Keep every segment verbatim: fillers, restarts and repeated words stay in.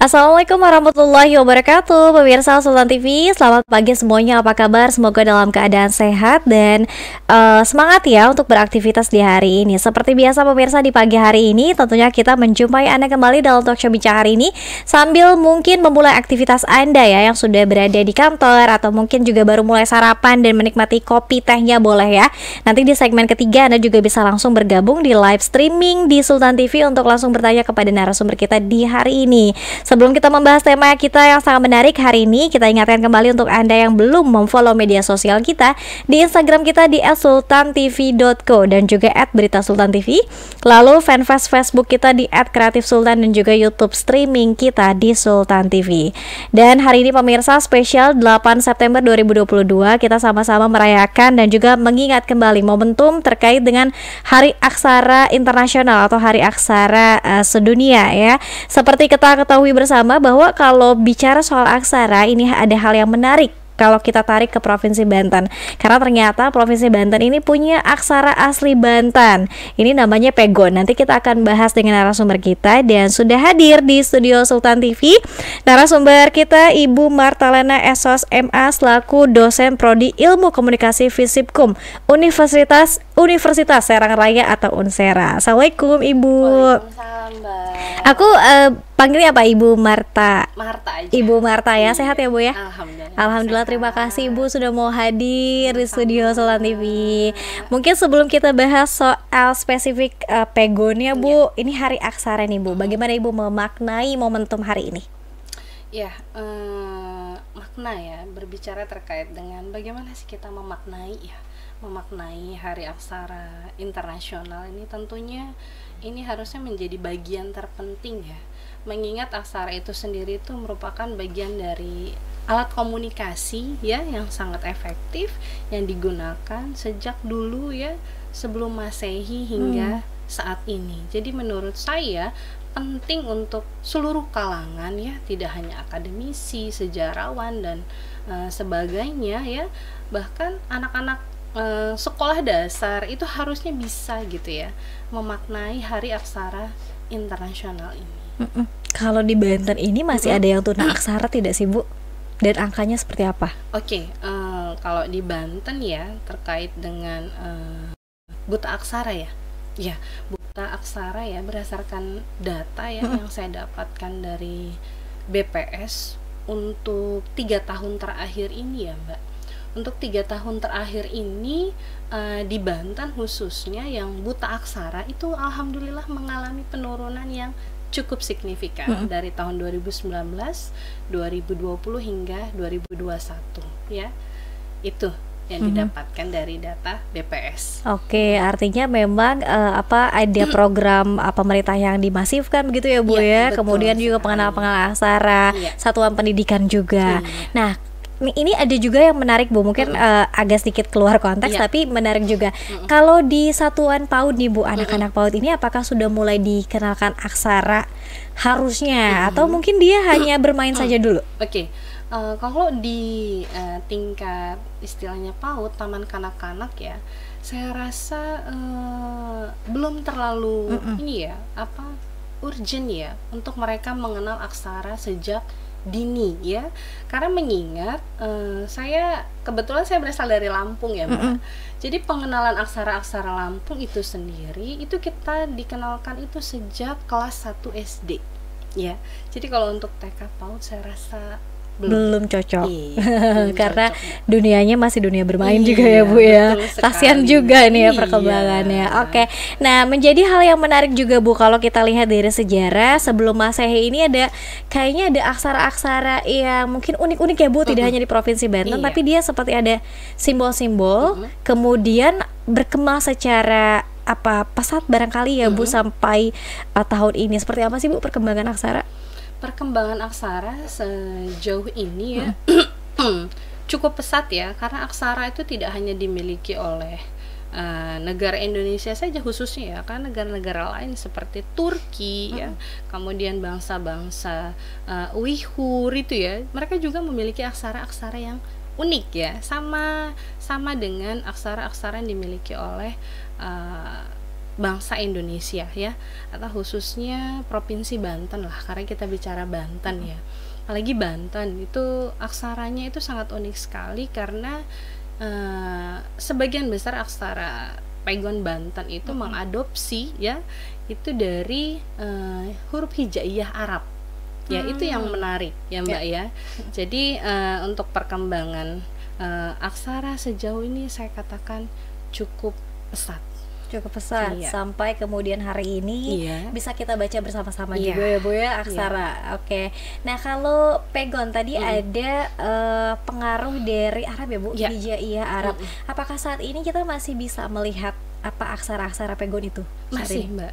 Assalamualaikum warahmatullahi wabarakatuh. Pemirsa Sultan T V, selamat pagi semuanya, apa kabar? Semoga dalam keadaan sehat dan uh, semangat ya untuk beraktivitas di hari ini. Seperti biasa pemirsa, di pagi hari ini tentunya kita menjumpai Anda kembali dalam talk show Bincang Hari Ini, sambil mungkin memulai aktivitas Anda ya, yang sudah berada di kantor atau mungkin juga baru mulai sarapan dan menikmati kopi tehnya boleh ya. Nanti di segmen ketiga Anda juga bisa langsung bergabung di live streaming di Sultan T V untuk langsung bertanya kepada narasumber kita di hari ini. Sebelum kita membahas tema kita yang sangat menarik hari ini, kita ingatkan kembali untuk Anda yang belum memfollow media sosial kita di Instagram kita di et sultan tv titik co dan juga et berita sultan tv. Lalu fanpage Facebook kita di et kreatif sultan dan juga YouTube streaming kita di Sultan T V. Dan hari ini pemirsa spesial delapan September dua ribu dua puluh dua, kita sama-sama merayakan dan juga mengingat kembali momentum terkait dengan Hari Aksara Internasional atau Hari Aksara uh, Sedunia ya. Seperti kita ketahui bersama bahwa kalau bicara soal aksara ini ada hal yang menarik kalau kita tarik ke Provinsi Banten, karena ternyata Provinsi Banten ini punya aksara asli Banten. Ini namanya Pegon. Nanti kita akan bahas dengan narasumber kita dan sudah hadir di studio Sultan T V narasumber kita Ibu Marta Lena S Sos M A selaku dosen prodi Ilmu Komunikasi FISIPKUM Universitas Universitas Serang Raya atau UNSERA. Assalamualaikum Ibu. Waalaikumsalam Mbak. Aku uh, panggilnya apa Ibu Marta? Marta aja. Ibu Marta ya, sehat ya Bu ya? Alhamdulillah. Alhamdulillah, terima kasih Ibu sudah mau hadir di studio Sultan T V. Mungkin sebelum kita bahas soal spesifik uh, Pegonnya Bu, ya. Ini Hari Aksara nih Bu. Bagaimana Ibu memaknai momentum hari ini? Ya, eh, makna ya, berbicara terkait dengan bagaimana sih kita memaknai ya, memaknai Hari Aksara Internasional ini tentunya ini harusnya menjadi bagian terpenting ya. Mengingat aksara itu sendiri itu merupakan bagian dari alat komunikasi ya yang sangat efektif yang digunakan sejak dulu ya sebelum Masehi hingga hmm. saat ini. Jadi menurut saya penting untuk seluruh kalangan ya, tidak hanya akademisi, sejarawan dan uh, sebagainya ya. Bahkan anak-anak uh, sekolah dasar itu harusnya bisa gitu ya memaknai Hari Aksara Internasional ini. Mm-mm. Kalau di Banten ini masih Mm-mm. ada yang tuna aksara tidak sih Bu? Dan angkanya seperti apa? Oke, okay, uh, kalau di Banten ya terkait dengan uh, buta aksara ya. Ya, buta aksara ya berdasarkan data ya Mm-mm. yang saya dapatkan dari B P S untuk tiga tahun terakhir ini ya Mbak. Untuk tiga tahun terakhir ini uh, di Banten khususnya yang buta aksara itu alhamdulillah mengalami penurunan yang cukup signifikan mm-hmm. dari tahun dua ribu sembilan belas, dua ribu dua puluh hingga dua ribu dua puluh satu ya. Itu yang mm-hmm. didapatkan dari data B P S. Oke, artinya memang uh, apa ada program mm. pemerintah yang dimasifkan begitu ya Bu ya. ya? Kemudian juga pengenalan-pengenalan aksara, ya. Satuan pendidikan juga. Ya. Nah, ini ada juga yang menarik Bu, mungkin mm. uh, agak sedikit keluar konteks yeah. tapi menarik juga. Mm. Kalau di satuan PAUD nih Bu, anak-anak mm. PAUD ini apakah sudah mulai dikenalkan aksara harusnya mm. atau mungkin dia hanya bermain mm. saja dulu? Oke. Okay. Uh, kalau di uh, tingkat istilahnya PAUD, taman kanak-kanak ya, saya rasa uh, belum terlalu Mm-mm. ini ya, apa urgent ya untuk mereka mengenal aksara sejak dini ya, karena mengingat uh, saya kebetulan saya berasal dari Lampung ya Mbak. Mm-hmm. Jadi pengenalan aksara-aksara Lampung itu sendiri itu kita dikenalkan itu sejak kelas satu S D ya. Jadi kalau untuk T K PAUD saya rasa belum, belum cocok iya, belum karena cocok. Dunianya masih dunia bermain iya, juga ya Bu ya, kasihan juga nih ya perkembangannya. Iya. Oke, nah menjadi hal yang menarik juga Bu kalau kita lihat dari sejarah sebelum Masehi ini ada kayaknya ada aksara-aksara yang mungkin unik-unik ya Bu, tidak uh-huh. hanya di Provinsi Banten iya. tapi dia seperti ada simbol-simbol uh-huh. kemudian berkembang secara apa pesat barangkali ya uh-huh. Bu sampai uh, tahun ini. Seperti apa sih Bu perkembangan aksara? Perkembangan aksara sejauh ini ya hmm. cukup pesat ya, karena aksara itu tidak hanya dimiliki oleh uh, negara Indonesia saja khususnya ya, karena negara-negara lain seperti Turki hmm. ya, kemudian bangsa-bangsa uh, Uighur itu ya, mereka juga memiliki aksara-aksara yang unik ya, sama sama dengan aksara-aksara yang dimiliki oleh uh, bangsa Indonesia ya, atau khususnya provinsi Banten lah, karena kita bicara Banten ya. Apalagi Banten itu aksaranya itu sangat unik sekali, karena uh, sebagian besar aksara Pegon Banten itu mm-hmm. mengadopsi ya itu dari uh, huruf hijaiyah Arab. Ya, hmm. itu yang menarik ya Mbak ya. ya. Jadi uh, untuk perkembangan uh, aksara sejauh ini saya katakan cukup pesat. Cukup pesat iya. sampai kemudian hari ini iya. bisa kita baca bersama-sama iya. juga ya Bu ya aksara. Iya. Oke. Okay. Nah, kalau Pegon tadi mm. ada uh, pengaruh dari Arab ya Bu, yeah. hijaiyah Arab. Mm -mm. Apakah saat ini kita masih bisa melihat apa aksara-aksara Pegon itu? Masih Mbak,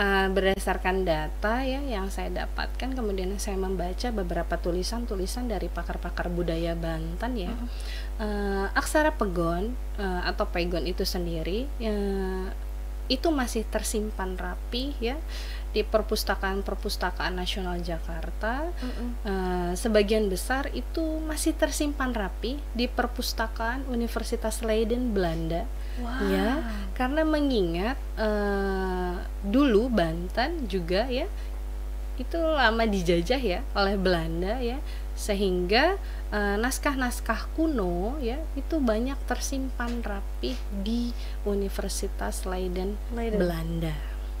uh, berdasarkan data ya yang saya dapatkan, kemudian saya membaca beberapa tulisan-tulisan dari pakar-pakar budaya Banten ya, uh-huh. uh, aksara Pegon uh, atau Pegon itu sendiri uh, itu masih tersimpan rapi ya di perpustakaan Perpustakaan Nasional Jakarta. uh-uh. uh, Sebagian besar itu masih tersimpan rapi di perpustakaan Universitas Leiden, Belanda. Wow. Ya, karena mengingat uh, dulu Banten juga ya itu lama dijajah ya oleh Belanda ya, sehingga naskah-naskah uh, kuno ya itu banyak tersimpan rapi di Universitas Leiden, Leiden. Belanda.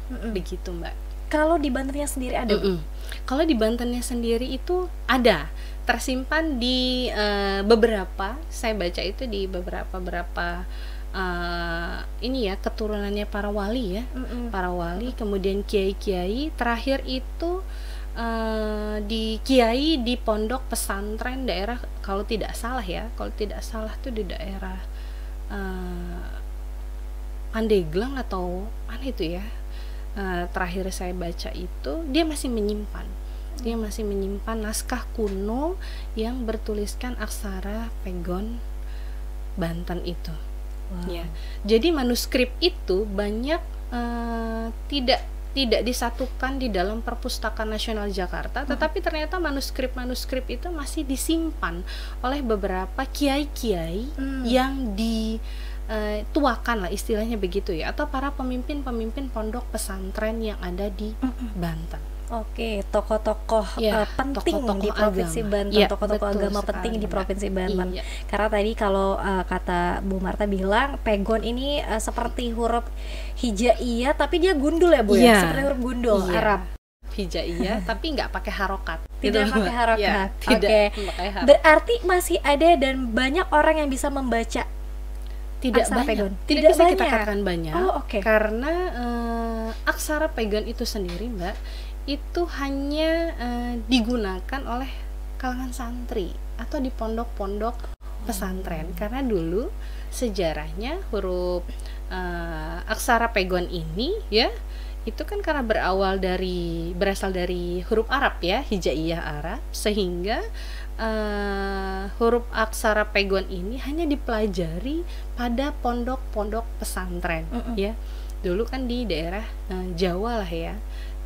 Mm-mm. Begitu Mbak. Kalau di Bantennya sendiri ada? Mm-mm. Kalau di Bantennya sendiri itu ada tersimpan di uh, beberapa, saya baca itu di beberapa beberapa Uh, ini ya keturunannya para wali ya, mm -mm. para wali, kemudian kiai-kiai, terakhir itu uh, di kiai di pondok pesantren daerah, kalau tidak salah ya, kalau tidak salah tuh di daerah uh, Pandeglang atau mana itu ya, uh, terakhir saya baca itu dia masih menyimpan, dia masih menyimpan naskah kuno yang bertuliskan aksara Pegon Banten itu. Wow. Ya, jadi manuskrip itu banyak uh, tidak tidak disatukan di dalam Perpustakaan Nasional Jakarta, hmm. tetapi ternyata manuskrip-manuskrip itu masih disimpan oleh beberapa kiai-kiai hmm. yang dituakan lah istilahnya begitu ya, atau para pemimpin-pemimpin pondok pesantren yang ada di hmm. Banten. Oke, tokoh-tokoh ya, uh, penting tokoh -tokoh di provinsi agama. Banten, tokoh-tokoh ya, agama penting sekali, di provinsi Banten. Iya. Karena tadi kalau uh, kata Bu Marta bilang, Pegon ini uh, seperti huruf hijaiyah, tapi dia gundul ya Bu ya, ya? Seperti huruf gundul iya. Arab. Hijaiyah, tapi nggak pakai harokat. Tidak gitu, pakai harokat. Ya, Oke, okay. berarti masih ada dan banyak orang yang bisa membaca. Tidak aksara banyak, Pegon. Tidak, tidak bisa banyak. Kita katakan banyak, oh, okay. karena uh, aksara Pegon itu sendiri, Mbak, itu hanya uh, digunakan oleh kalangan santri atau di pondok-pondok pesantren, hmm. karena dulu sejarahnya huruf uh, aksara Pegon ini ya itu kan karena berawal dari berasal dari huruf Arab ya, hijaiyah Arab, sehingga uh, huruf aksara Pegon ini hanya dipelajari pada pondok-pondok pesantren. Mm-mm. Ya dulu kan di daerah uh, Jawa lah ya,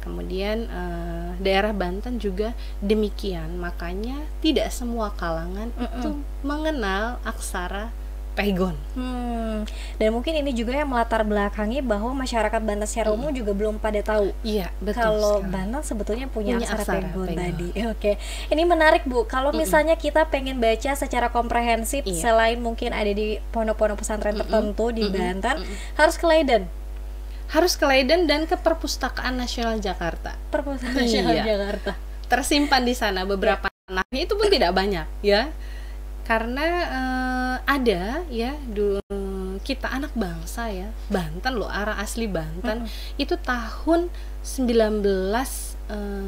kemudian uh, daerah Banten juga demikian, makanya tidak semua kalangan Mm-mm. itu mengenal aksara Pegon. Hmm. Dan mungkin ini juga yang melatar belakangi bahwa masyarakat Banten secara umum hmm. juga belum pada tahu. Iya, betul. Kalau sekali. Banten sebetulnya punya, punya aksara, aksara Pegon, Pegon tadi. Oke. Ini menarik, Bu. Kalau hmm. misalnya kita pengen baca secara komprehensif, iya. selain mungkin ada di pondok-pondok pesantren hmm. tertentu di hmm. Banten, hmm. harus ke Leiden. Harus ke Leiden dan ke Perpustakaan Nasional Jakarta. Perpustakaan Nasional iya. Jakarta. Tersimpan di sana beberapa naskah. Ya. Itu pun tidak banyak, ya. Karena uh, ada ya dulu kita anak bangsa ya Banten loh, arah asli Banten mm-hmm. itu tahun seribu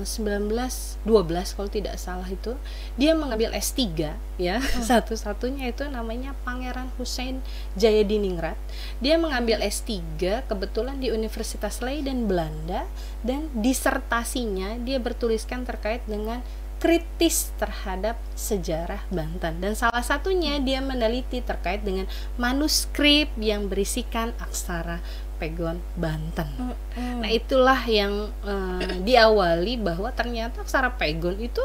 sembilan ratus dua belas kalau tidak salah itu dia mengambil S tiga ya, mm-hmm. satu-satunya itu namanya Pangeran Hussein Jayadiningrat. Dia mengambil S tiga kebetulan di Universitas Leiden, Belanda, dan disertasinya dia bertuliskan terkait dengan kritis terhadap sejarah Banten, dan salah satunya dia meneliti terkait dengan manuskrip yang berisikan aksara Pegon Banten. Mm-hmm. Nah itulah yang uh, diawali bahwa ternyata aksara Pegon itu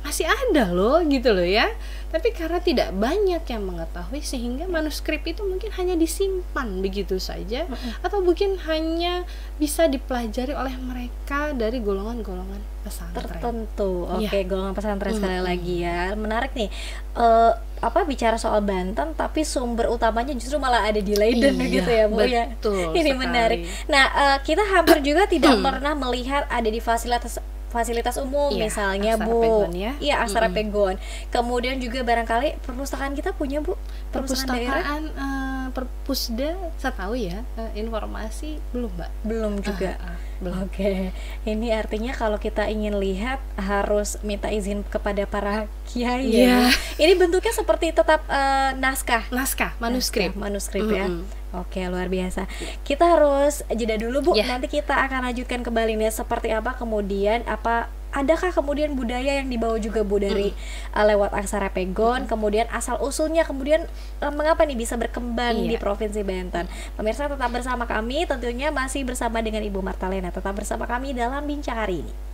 masih ada loh gitu loh ya. Tapi karena tidak banyak yang mengetahui sehingga manuskrip itu mungkin hanya disimpan begitu saja, mm-hmm. atau mungkin hanya bisa dipelajari oleh mereka dari golongan-golongan pesantren tertentu. Oke, okay, ya. Golongan pesantren sekali mm-hmm. lagi ya. Menarik nih. Uh, apa bicara soal Banten tapi sumber utamanya justru malah ada di Leiden, iya, gitu ya Bu ya. Betul. Ini sekali. Menarik. Nah, uh, kita hampir juga tidak pernah melihat ada di fasilitas fasilitas umum, iya, misalnya Bu, Pegon, ya? Iya, Aksara mm-hmm. Pegon. Kemudian juga barangkali perpustakaan kita punya Bu, perpustakaan, perpustakaan uh, Perpusda, saya tahu ya, uh, informasi belum Mbak, belum juga. Uh, uh, belum. Oke, okay. Ini artinya kalau kita ingin lihat harus minta izin kepada para kiai. Yeah. Ya. Ini bentuknya seperti tetap uh, naskah, naskah, manuskrip, naskah, manuskrip mm-hmm. ya. Oke, luar biasa. Kita harus jeda dulu Bu, yeah. nanti kita akan lanjutkan kembali nih seperti apa kemudian, apa adakah kemudian budaya yang dibawa juga Bu dari mm. uh, lewat Aksara Pegon, mm. kemudian asal-usulnya, kemudian uh, mengapa nih bisa berkembang yeah. di Provinsi Banten. Pemirsa tetap bersama kami, tentunya masih bersama dengan Ibu Marta Lena, tetap bersama kami dalam Bincang Hari Ini.